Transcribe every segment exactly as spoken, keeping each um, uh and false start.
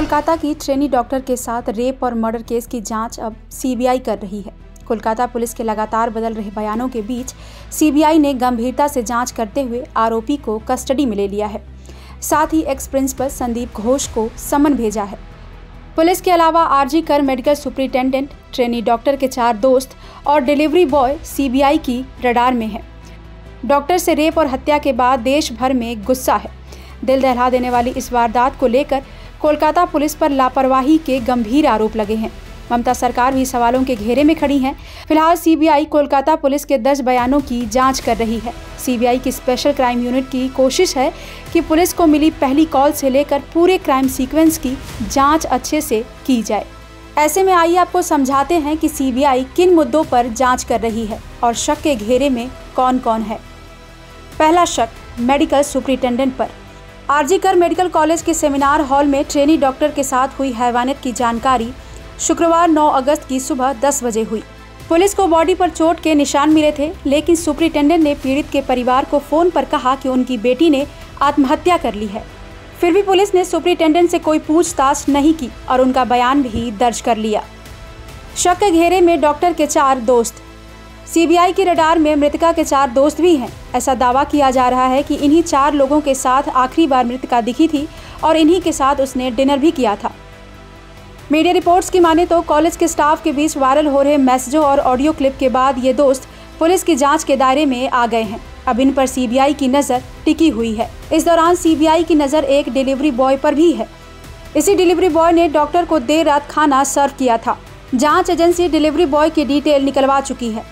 कोलकाता की trainee doctor के साथ रेप और मर्डर केस की जांच अब सीबीआई कर रही है। कोलकाता पुलिस के लगातार बदल रहे बयानों के बीच सीबीआई ने गंभीरता से जांच करते हुए आरोपी को कस्टडी में ले लिया है। साथ ही एक्स प्रिंसिपल संदीप घोष को समन भेजा है। पुलिस के अलावा RG Kar medical superintendent, trainee doctor के चार दोस्त और डिलीवरी बॉय सीबीआई की रडार में है। डॉक्टर से रेप और हत्या के बाद देश भर में गुस्सा है। दिल दहला देने वाली इस वारदात को लेकर कोलकाता पुलिस पर लापरवाही के गंभीर आरोप लगे हैं। ममता सरकार भी सवालों के घेरे में खड़ी हैं। फिलहाल सीबीआई कोलकाता पुलिस के दर्ज बयानों की जांच कर रही है। सीबीआई की स्पेशल क्राइम यूनिट की कोशिश है कि पुलिस को मिली पहली कॉल से लेकर पूरे क्राइम सीक्वेंस की जांच अच्छे से की जाए। ऐसे में आइए आपको समझाते हैं कि सीबीआई किन मुद्दों पर जाँच कर रही है और शक के घेरे में कौन कौन है। पहला शक मेडिकल सुपरिटेंडेंट पर। आरजी कर मेडिकल कॉलेज के सेमिनार हॉल में ट्रेनी डॉक्टर के साथ हुई हैवानियत की जानकारी शुक्रवार नौ अगस्त की सुबह दस बजे हुई। पुलिस को बॉडी पर चोट के निशान मिले थे, लेकिन सुपरिटेंडेंट ने पीड़ित के परिवार को फ़ोन पर कहा कि उनकी बेटी ने आत्महत्या कर ली है। फिर भी पुलिस ने सुपरिटेंडेंट से कोई पूछताछ नहीं की और उनका बयान भी दर्ज कर लिया। शक के घेरे में डॉक्टर के चार दोस्त। सीबीआई के रडार में मृतका के चार दोस्त भी हैं। ऐसा दावा किया जा रहा है कि इन्हीं चार लोगों के साथ आखिरी बार मृतका दिखी थी और इन्हीं के साथ उसने डिनर भी किया था। मीडिया रिपोर्ट्स की माने तो कॉलेज के स्टाफ के बीच वायरल हो रहे मैसेजों और ऑडियो क्लिप के बाद ये दोस्त पुलिस की जांच के दायरे में आ गए हैं। अब इन पर सीबीआई की नज़र टिकी हुई है। इस दौरान सीबीआई की नज़र एक डिलीवरी बॉय पर भी है। इसी डिलीवरी बॉय ने डॉक्टर को देर रात खाना सर्व किया था। जाँच एजेंसी डिलीवरी बॉय की डिटेल निकलवा चुकी है।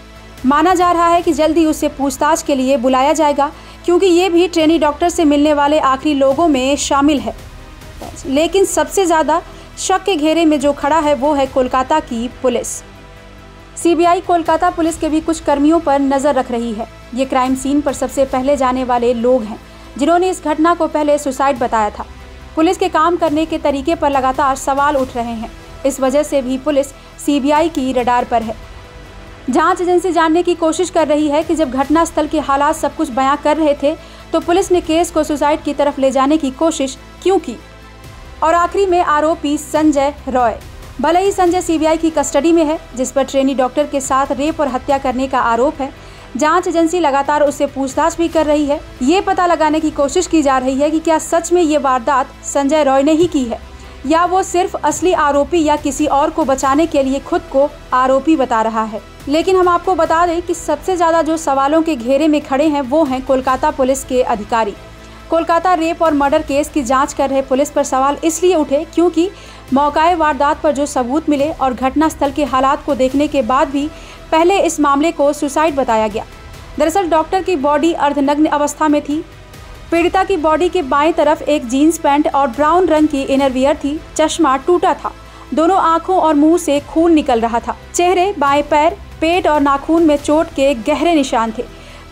माना जा रहा है कि जल्द ही उसे पूछताछ के लिए बुलाया जाएगा, क्योंकि ये भी ट्रेनी डॉक्टर से मिलने वाले आखिरी लोगों में शामिल है। लेकिन सबसे ज़्यादा शक के घेरे में जो खड़ा है वो है कोलकाता की पुलिस। सीबीआई कोलकाता पुलिस के भी कुछ कर्मियों पर नज़र रख रही है। ये क्राइम सीन पर सबसे पहले जाने वाले लोग हैं, जिन्होंने इस घटना को पहले सुसाइड बताया था। पुलिस के काम करने के तरीके पर लगातार सवाल उठ रहे हैं। इस वजह से भी पुलिस सीबीआई की रडार पर है। जांच एजेंसी जानने की कोशिश कर रही है कि जब घटनास्थल के हालात सब कुछ बयां कर रहे थे तो पुलिस ने केस को सुसाइड की तरफ ले जाने की कोशिश क्यों की। और आखिरी में आरोपी संजय रॉय। भले ही संजय सीबीआई की कस्टडी में है, जिस पर ट्रेनी डॉक्टर के साथ रेप और हत्या करने का आरोप है, जांच एजेंसी लगातार उससे पूछताछ भी कर रही है। ये पता लगाने की कोशिश की जा रही है कि क्या सच में ये वारदात संजय रॉय ने ही की है, या वो सिर्फ असली आरोपी या किसी और को बचाने के लिए खुद को आरोपी बता रहा है। लेकिन हम आपको बता दें कि सबसे ज़्यादा जो सवालों के घेरे में खड़े हैं वो हैं कोलकाता पुलिस के अधिकारी। कोलकाता रेप और मर्डर केस की जांच कर रहे पुलिस पर सवाल इसलिए उठे क्योंकि मौकाए वारदात पर जो सबूत मिले और घटनास्थल के हालात को देखने के बाद भी पहले इस मामले को सुसाइड बताया गया। दरअसल डॉक्टर की बॉडी अर्धनग्न अवस्था में थी। पीड़िता की बॉडी के बाएं तरफ एक जीन्स पैंट और ब्राउन रंग की इनरवियर थी। चश्मा टूटा था। दोनों आंखों और मुंह से खून निकल रहा था। चेहरे, बाएं पैर, पेट और नाखून में चोट के गहरे निशान थे।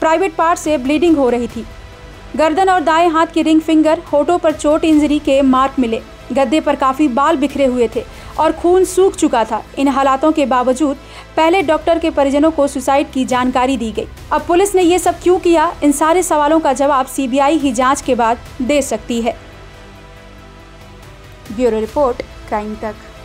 प्राइवेट पार्ट से ब्लीडिंग हो रही थी। गर्दन और दाएं हाथ की रिंग फिंगर, होठों पर चोट इंजरी के मार्क मिले। गद्दे पर काफ़ी बाल बिखरे हुए थे और खून सूख चुका था। इन हालातों के बावजूद पहले डॉक्टर के परिजनों को सुसाइड की जानकारी दी गई। अब पुलिस ने ये सब क्यों किया, इन सारे सवालों का जवाब सीबीआई ही जांच के बाद दे सकती है। ब्यूरो रिपोर्ट, क्राइम तक।